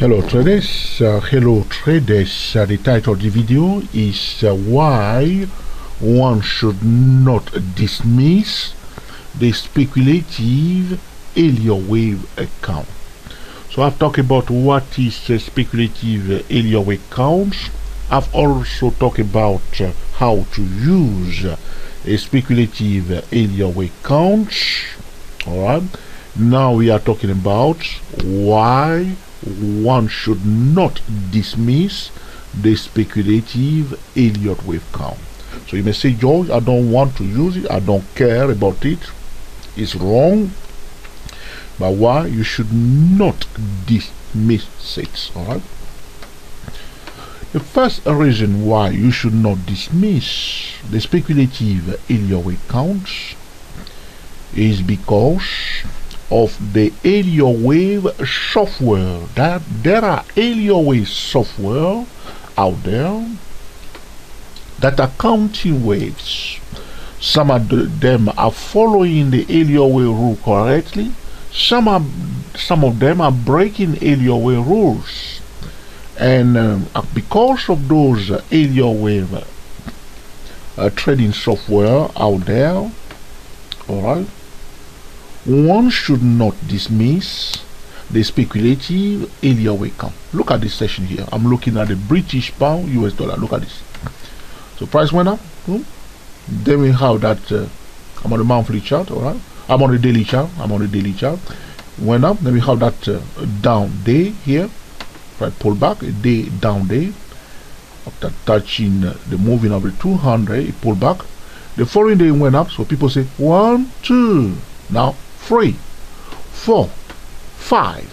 Hello traders, the title of the video is why one should not dismiss the speculative Elliott Wave account. So I've talked about what is speculative Elliott Wave accounts. I've also talked about how to use a speculative Elliott Wave accounts. Alright, now we are talking about why one should not dismiss the speculative Elliott Wave count. So you may say, George, I don't want to use it, I don't care about it, it's wrong. But why you should not dismiss it? Alright, the first reason why you should not dismiss the speculative Elliott Wave count is because of the Elliott Wave software. That there are Elliott Wave software out there that are counting waves. Some of them are following the Elliott Wave rule correctly. Some of them are breaking Elliott Wave rules, and because of those Elliott Wave trading software out there, alright, one should not dismiss the speculative Elliott Wave count. Look at this session here. I'm looking at the British pound US dollar. Look at this. So price went up. Then we have that. I'm on the monthly chart. All right. I'm on the daily chart. Went up. Then we have that down day here. Right. Pull back. A day down day. After touching the moving of the 200, it pulled back. The following day went up. So people say 1, 2. Now 3, 4, 5.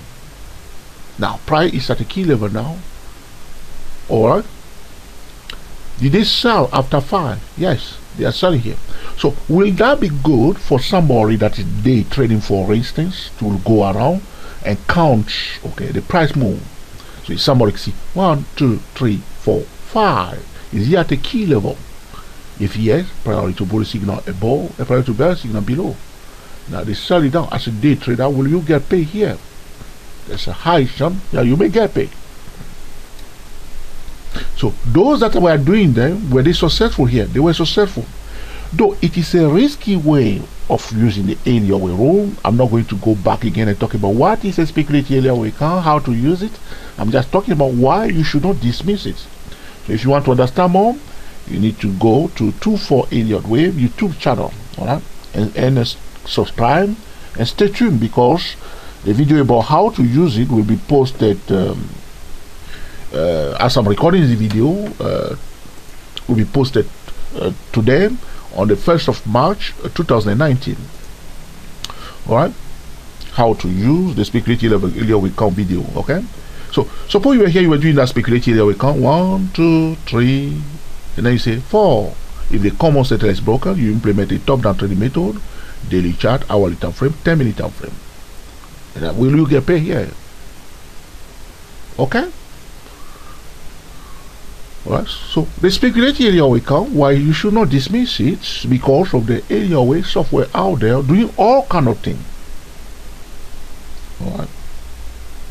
Now price is at a key level now. Alright. Did they sell after 5? Yes, they are selling here. So will that be good for somebody that is day trading, for instance, to go around and count, okay, the price move? So if somebody see 1, 2, 3, 4, 5, is he at a key level? If yes, priority to bull signal above, priority to bear signal below. Now they sell it down. As a day trader, will you get paid here? There's a high chance that you may get paid. So those that were doing them, were they successful here? They were successful. Though it is a risky way of using the Elliott Wave rule. I'm not going to go back again and talk about what is a speculative Elliott Wave count, how to use it. I'm just talking about why you should not dismiss it. So if you want to understand more, you need to go to 24elliottwaves YouTube channel, alright, and subscribe and stay tuned, because the video about how to use it will be posted as I'm recording the video, will be posted today on the 1st of March 2019. Alright, how to use the speculative Elliott Wave count video. Okay, so suppose you were here, you were doing that speculative Elliott Wave count 1, 2, 3, and then you say 4. If the common settler is broken, you implement a top-down trading method, daily chart, hourly time frame, 10-minute time frame. And will you get paid here? Okay? Alright, so the speculative Elliott Wave count, why you should not dismiss it, because of the Elliott Wave software out there doing all kind of things. Alright?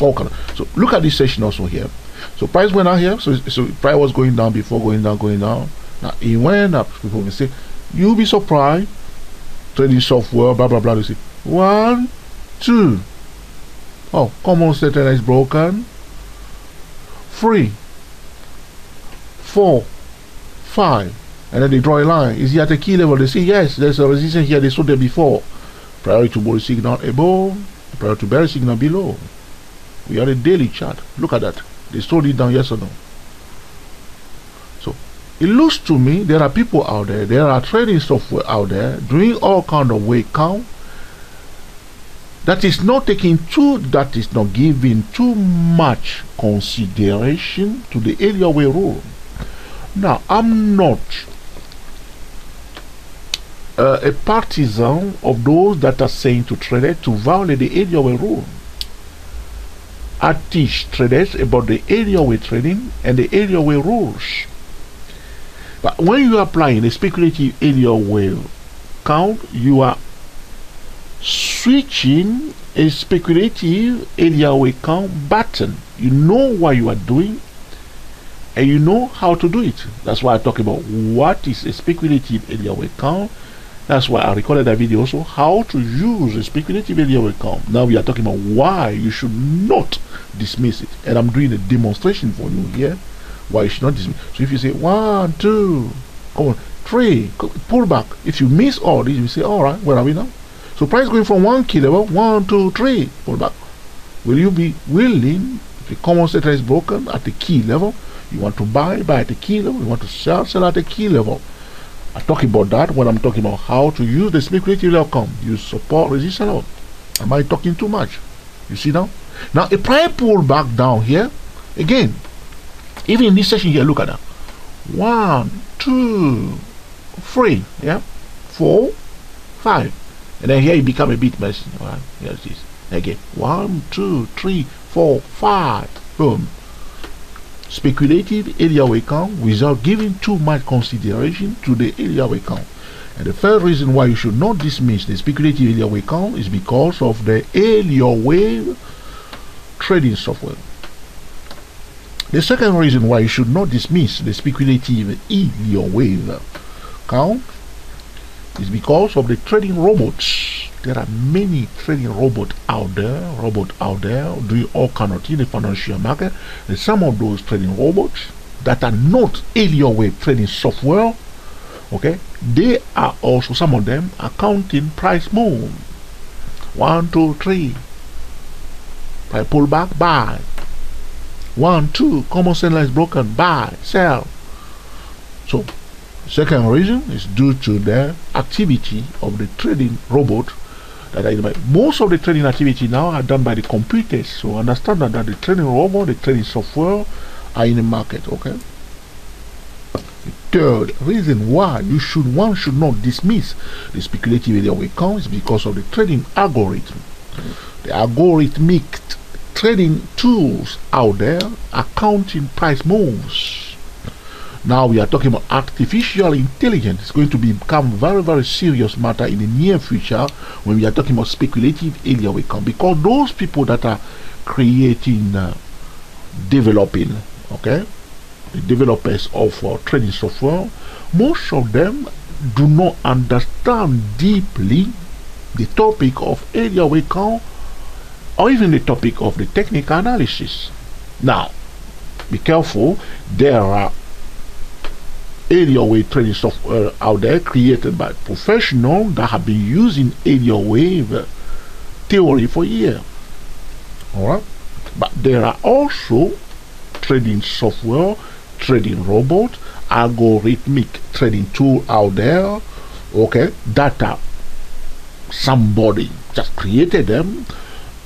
All kind of. So look at this session also here. So price went out here, so price was going down before, going down. Now it went up. People will say, you'll be surprised, trading software, blah blah blah. You see 1, 2. Oh, common settler is broken. 3, 4, 5, and then they draw a line. Is he at a key level? They say yes, there's a resistance here. They saw there before. Priority to bull signal above, priority to bear signal below. We are a daily chart. Look at that. They sold it down, yes or no? It looks to me there are people out there, there are trading software out there doing all kind of wave count that is not taking too, that is not giving too much consideration to the Elliott Wave rule. Now I'm not a partisan of those that are saying to traders to violate the Elliott Wave rule. I teach traders about the Elliott Wave trading and the Elliott Wave rules. But when you are applying a speculative Elliott Wave count, you are switching a speculative Elliott Wave count pattern. You know what you are doing and you know how to do it. That's why I talk about what is a speculative Elliott Wave count. That's why I recorded that video also, how to use a speculative Elliott Wave count. Now we are talking about why you should not dismiss it, and I'm doing a demonstration for you here why you should not dismiss. So if you say 1, 2, come on, 3, pull back. If you miss all this, you say, all right, where are we now? So price going from 1 kilo, 1, 2, 3, pull back. Will you be willing, if the common center is broken at the key level, you want to buy at the key level, you want to sell at the key level. I talk about that when I'm talking about how to use the speculative outcome. Use support, resistance. Am I talking too much? You see now? Now if price pull back down here, again, even in this section here, look at that. 1, 2, 3, yeah, 4, 5. And then here it become a bit messy. All right, here it is again. 1, 2, 3, 4, 5. Boom. Speculative Elliott Wave count without giving too much consideration to the Elliott Wave count. And the third reason why you should not dismiss the speculative Elliott Wave count is because of the Elliott Wave trading software. The second reason why you should not dismiss the speculative Elliott Wave count is because of the trading robots. There are many trading robots out there, doing all kind of things in the financial market. And some of those trading robots that are not Elliott Wave trading software, okay, they are also, some of them are counting price move. 1, 2, 3. Price pull back, buy. 1, 2, common center is broken, buy, sell. So second reason is due to the activity of the trading robot. Most of the trading activity now are done by the computers, so understand that, the trading robot, the trading software are in the market, okay? The third reason why you should, one should not dismiss the speculative Elliott Wave count is because of the trading algorithm. The algorithmic trading tools out there are counting price moves. Now we are talking about artificial intelligence. It's going to become very, very serious matter in the near future when we are talking about speculative Elliott Wave count, because those people that are creating, developing, okay, the developers of trading software, most of them do not understand deeply the topic of Elliott Wave count or even the topic of the technical analysis. Now, be careful. There are Elliott Wave trading software out there created by professionals that have been using Elliott Wave theory for years. Alright? But there are also trading software, trading robot, algorithmic trading tool out there, okay, that are somebody just created them.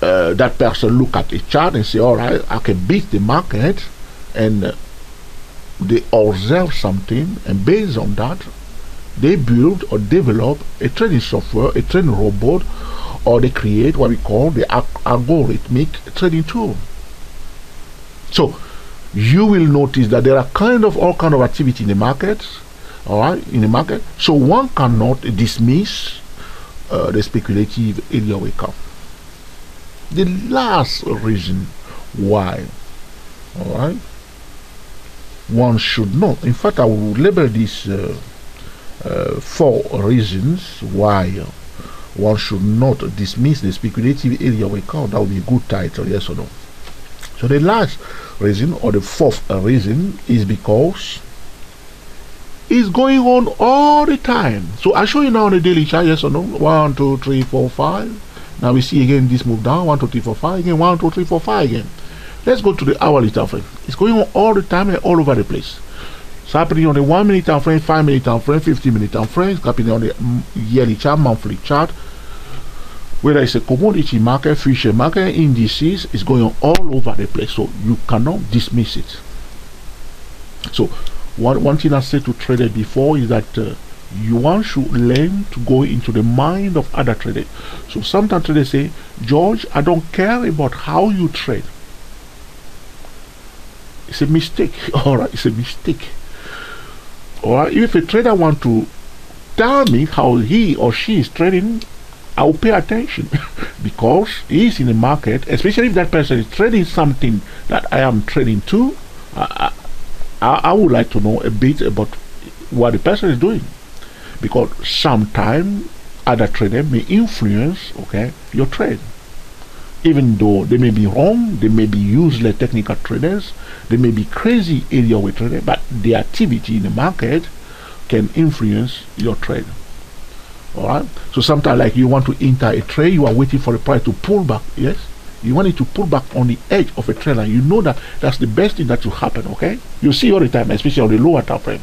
That person look at a chart and say, alright, I can beat the market, and they observe something, and based on that they build or develop a trading software, a trading robot, or they create what we call the algorithmic trading tool. So you will notice that there are all kind of activity in the market, all right, in the market. So one cannot dismiss the speculative Elliott Wave count. The last reason why, all right, one should not, in fact I will label these 4 reasons why one should not dismiss the speculative Elliott Wave count. That would be a good title, yes or no? So the last reason, or the fourth reason, is because it's going on all the time. So I show you now on the daily chart, yes or no? 1, 2, 3, 4, 5. Now we see again this move down, 1, 2, 3, 4, 5 again, 1, 2, 3, 4, 5 again. Let's go to the hourly time frame. It's going on all the time and all over the place. It's happening on the 1-minute time frame, 5-minute time frame, 15-minute time frame. It's happening on the yearly chart, monthly chart. Whether it's a commodity market, future market, indices, it's going on all over the place. So you cannot dismiss it. So one thing I said to traders before is that one should learn to go into the mind of other traders. So sometimes traders say, George, I don't care about how you trade. It's a mistake. All right, it's a mistake. All right, if a trader want to tell me how he or she is trading, I will pay attention because he's in the market, especially if that person is trading something that I am trading to. I would like to know a bit about what the person is doing, because sometimes other trader may influence your trade, even though they may be wrong, they may be useless technical traders, they may be crazy area way traders, but the activity in the market can influence your trade. Alright, so sometimes like you want to enter a trade, you are waiting for the price to pull back. Yes, you want it to pull back on the edge of a trend line. You know that that's the best thing that will happen. You see all the time, especially on the lower time frame.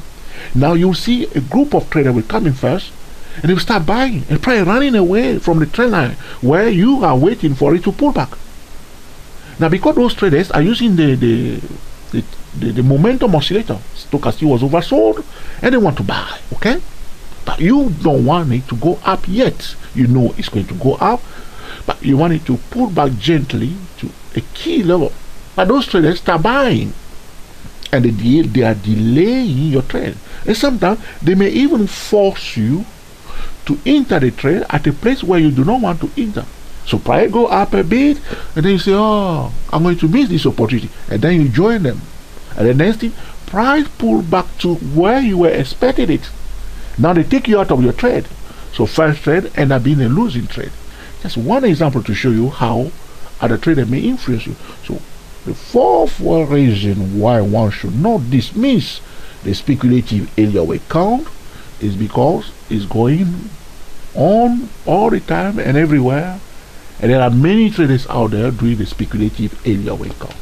Now you see a group of traders will come in first and they will start buying and probably running away from the trend line where you are waiting for it to pull back. Now because those traders are using the momentum oscillator, stochastic was oversold and they want to buy, but you don't want it to go up yet. You know it's going to go up, but you want it to pull back gently to a key level. But those traders start buying and they are delaying your trade, and sometimes they may even force you to enter the trade at a place where you do not want to enter. So price go up a bit and then you say, oh, I'm going to miss this opportunity, and then you join them, and the next thing, price pull back to where you were expecting it. Now they take you out of your trade. So first trade end up being a losing trade. Just one example to show you how other traders may influence you. So the fourth reason why one should not dismiss the speculative Elliott Wave count is because it's going on all the time and everywhere, and there are many traders out there doing the speculative Elliott Wave count.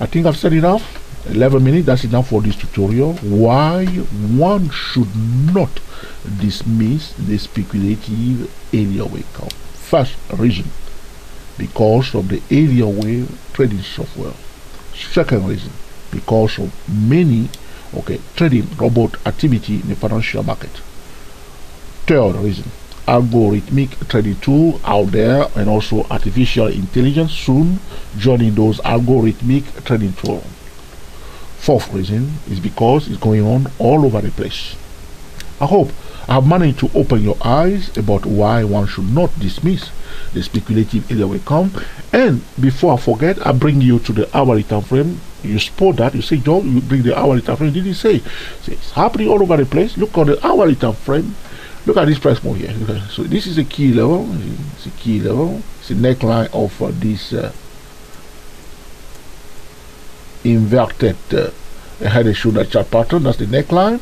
I think I've said enough. 11 minutes, that's enough for this tutorial. Why one should not dismiss the speculative Elliott Wave count. First reason, because of the Elliott Wave trading software. Second reason, because of many trading robot activity in the financial market. Third reason, algorithmic trading tool out there, and also artificial intelligence soon joining those algorithmic trading tools. Fourth reason is because it's going on all over the place. I hope I have managed to open your eyes about why one should not dismiss the speculative Elliott Wave count. And before I forget, I bring you to the hourly time frame. You spot that, you say, John, you bring the hourly time frame. Did he say it's happening all over the place? Look on the hourly time frame. Look at this price move here. So this is a key level. It's a key level. It's the neckline of this inverted head and shoulder chart pattern. That's the neckline.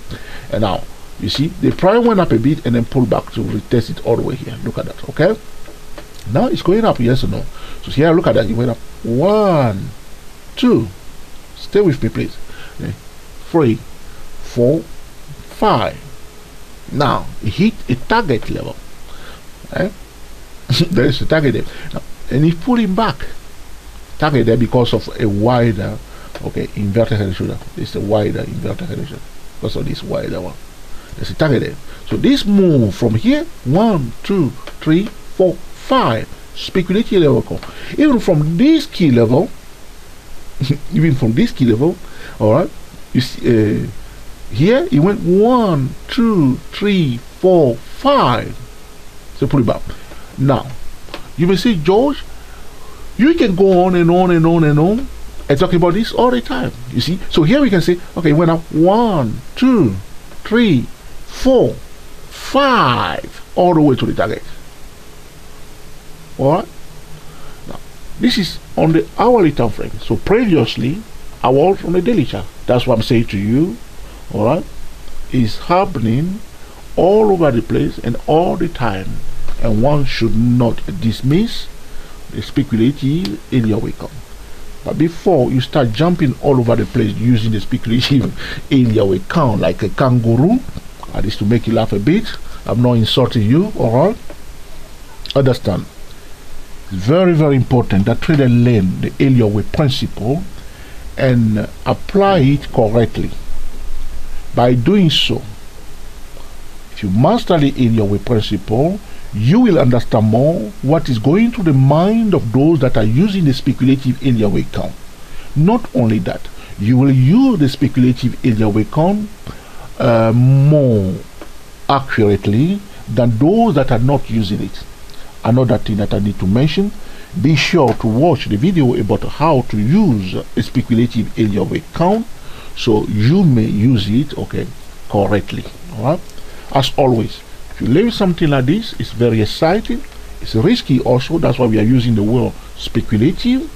And now you see the price went up a bit and then pulled back to retest it all the way here. Look at that. Now it's going up, yes or no? So here, look at that. It went up 1, 2, stay with me please, 3, 4, 5. Now it hit a target level. There is a target there. Now, and it's pulling back target there because of a wider inverted head and shoulder. It's a wider inverted head and shoulder because of this wider one. There's a target there. So this move from here, 1, 2, 3, 4, 5 speculative level call. Even from this key level, alright, you see here it went 1, 2, 3, 4, 5. So put it back. Now you may say, George, you can go on and on and on and on and talk about this all the time. You see, so here we can say, okay, it went up 1, 2, 3, 4, 5 all the way to the target. Alright, now this is on the hourly time frame. So previously I was on the daily chart. That's what I'm saying to you. Alright, it's happening all over the place and all the time, and one should not dismiss the speculative Elliott Wave count. But before you start jumping all over the place using the speculative Elliott Wave count like a kangaroo, at least to make you laugh a bit, I'm not insulting you, alright? Understand, it's very, very important that traders learn the Elliott Wave principle and apply it correctly. By doing so, if you master the Elliott Wave principle, you will understand more what is going through the mind of those that are using the speculative Elliott Wave count. Not only that, you will use the speculative Elliott Wave count more accurately than those that are not using it. Another thing that I need to mention, be sure to watch the video about how to use a speculative Elliott wave count so you may use it correctly. Alright. As always, if you leave something like this, it's very exciting, it's risky also. That's why we are using the word speculative.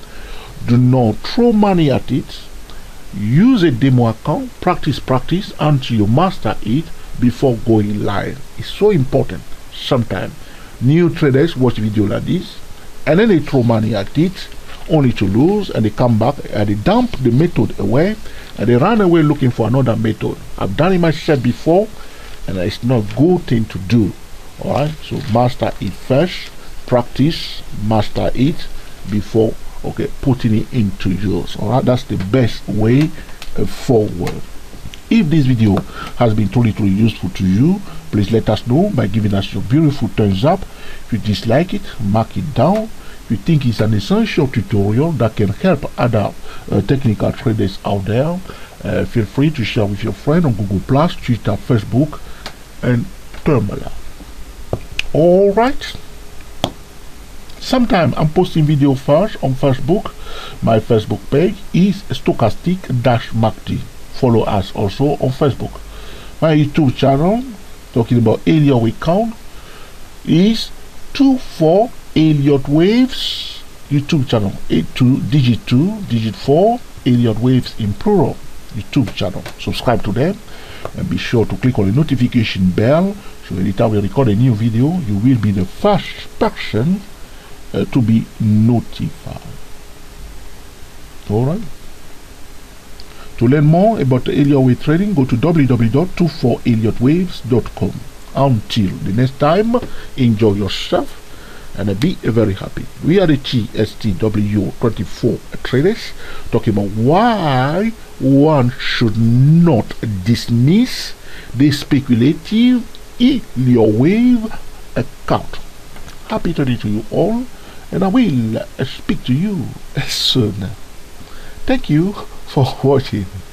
Do not throw money at it. Use a demo account, practice until you master it before going live. It's so important. Sometimes new traders watch video like this and then they throw money at it only to lose, and they come back and they dump the method away and they run away looking for another method. I've done it myself before, and it's not a good thing to do. Alright, so master it first, practice, master it before putting it into yours. Alright, that's the best way forward. If this video has been truly useful to you, please let us know by giving us your beautiful thumbs up. If you dislike it, mark it down. If you think it's an essential tutorial that can help other technical traders out there, feel free to share with your friend on Google+, Twitter, Facebook, and Tumblr. Alright. Sometimes I'm posting video first on Facebook. My Facebook page is stochastic-MACD. Follow us also on Facebook. My YouTube channel, talking about Elliott wave count, is 24 Elliott Waves YouTube channel. Digit 2, digit 4, Elliott Waves in plural YouTube channel. Subscribe to them and be sure to click on the notification bell, so anytime we record a new video, you will be the first person to be notified. Alright. To learn more about Elliott wave trading, go to www.24elliottwaves.com. Until the next time, enjoy yourself and be very happy. We are the TSTW24 traders, talking about why one should not dismiss the speculative Elliott wave account. Happy trading to you all, and I will speak to you soon. Thank you for watching.